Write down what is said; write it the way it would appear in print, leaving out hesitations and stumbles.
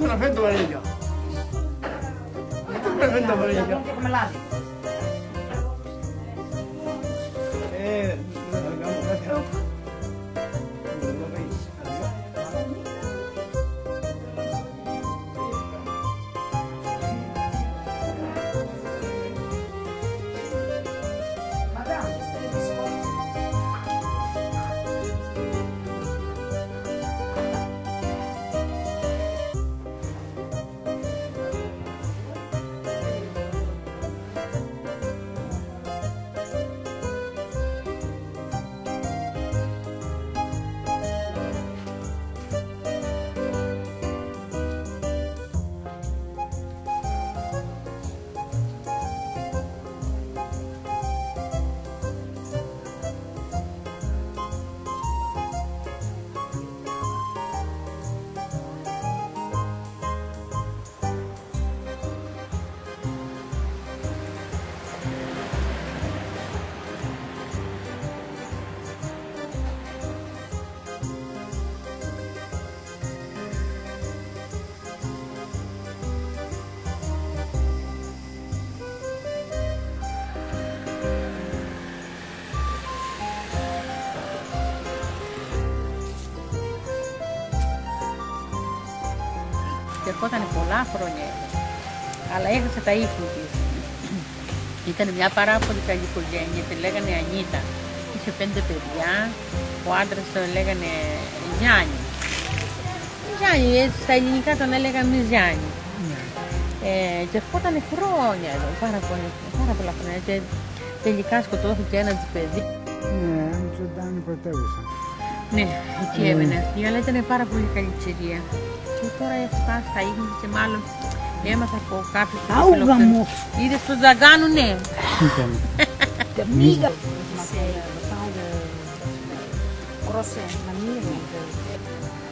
me la prendo parecchia. Me la prendo parecchia. Come la dico? Ερχόταν πολλά χρόνια, αλλά έχασε τα ίχνη της. Ήταν μια παράπολη καλή οικογένεια, τη λέγανε Ανίτα. Είχε 5 παιδιά, ο άντρας τον λέγανε Γιάννη. Γιάννη, στα ελληνικά τον έλεγαμε Γιάννη. Και ερχόταν χρόνια εδώ, πάρα πολλά χρόνια. Και τελικά σκοτώθηκε ένα της παιδί. Ναι, έτσι ήταν η πρωτεύουσα. Ναι, εκεί έμενε αυτή, αλλά ήταν πάρα πολύ καλή ξηρία. Τώρα έχει φτάσει στα ίχνη και μάλλον έμαθα από κάποιους φιλοξενούς. Είδες τον Τζαγκάνου, ναι.